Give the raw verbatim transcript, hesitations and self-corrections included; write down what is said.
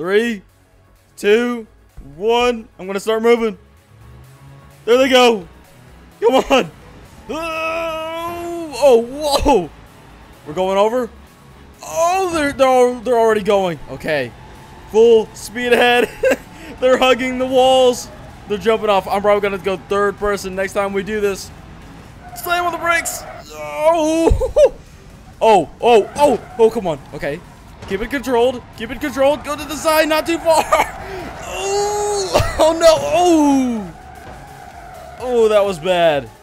Three, two, one. I'm gonna start moving. There they go. Come on. Oh, whoa. We're going over. Oh, they're they're they're already going. Okay, full speed ahead. They're hugging the walls. They're jumping off. I'm probably gonna go third person next time we do this. Slam on the brakes. Oh, oh, oh, oh, oh! Come on. Okay. Keep it controlled. Keep it controlled. Go to the side, not too far. Oh, oh no. Oh, oh, that was bad.